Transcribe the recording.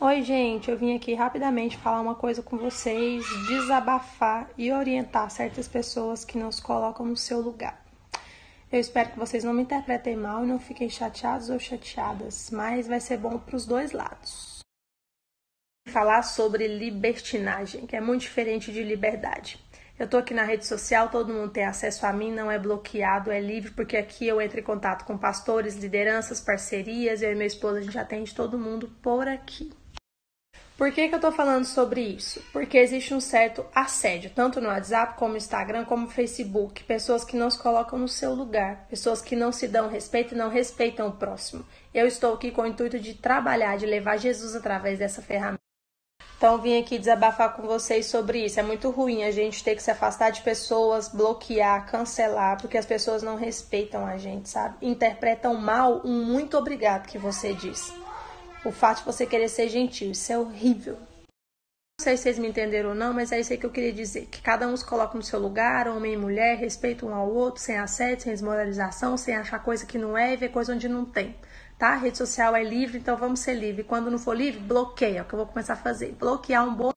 Oi gente, eu vim aqui rapidamente falar uma coisa com vocês, desabafar e orientar certas pessoas que não se colocam no seu lugar. Eu espero que vocês não me interpretem mal e não fiquem chateados ou chateadas, mas vai ser bom para os dois lados. Falar sobre libertinagem, que é muito diferente de liberdade. Eu tô aqui na rede social, todo mundo tem acesso a mim, não é bloqueado, é livre, porque aqui eu entro em contato com pastores, lideranças, parcerias, eu e meu esposo, a gente atende todo mundo por aqui. Por que eu tô falando sobre isso? Porque existe um certo assédio, tanto no WhatsApp, como no Instagram, como no Facebook. Pessoas que não se colocam no seu lugar, pessoas que não se dão respeito e não respeitam o próximo. Eu estou aqui com o intuito de trabalhar, de levar Jesus através dessa ferramenta. Então vim aqui desabafar com vocês sobre isso. É muito ruim a gente ter que se afastar de pessoas, bloquear, cancelar, porque as pessoas não respeitam a gente, sabe? Interpretam mal um muito obrigado que você diz. O fato de você querer ser gentil, isso é horrível. Não sei se vocês me entenderam ou não, mas é isso aí que eu queria dizer. Que cada um se coloca no seu lugar, homem e mulher, respeita um ao outro, sem assédio, sem desmoralização, sem achar coisa que não é e ver coisa onde não tem. Tá? A rede social é livre, então vamos ser livre. Quando não for livre, bloqueia, é o que eu vou começar a fazer. Bloquear um bom...